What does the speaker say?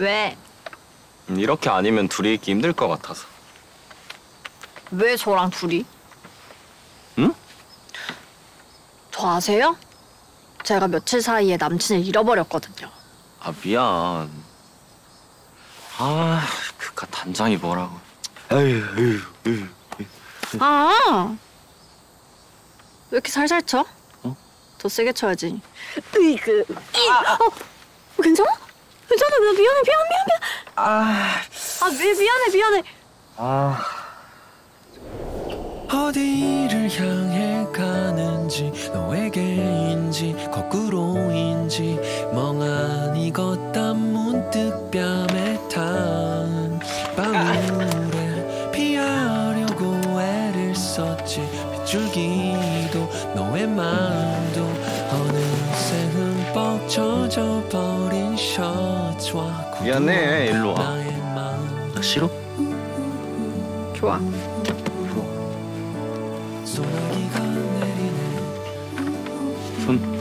왜? 이렇게 아니면 둘이 있기 힘들 것 같아서. 왜 저랑 둘이? 응? 저 아세요? 제가 며칠 사이에 남친을 잃어버렸거든요. 아, 미안. 아, 그깟 단장이 뭐라고. 아, 왜 이렇게 살살 쳐? 어? 더 세게 쳐야지. 으이그. 아. 어, 괜찮아? 괜찮아, 나 미안해. 미안해. 아. 어디를 향해 가는지 너에게인지 거꾸로인지 멍하니 걷다 문득 뺨에 탄 방울에 피하려고 애를 썼지 빗줄기도 너의 마음도 어느새 흠뻑 젖어버린 셔츠와 구두와 미안해, 일로 와. 나 싫어? 좋아. 손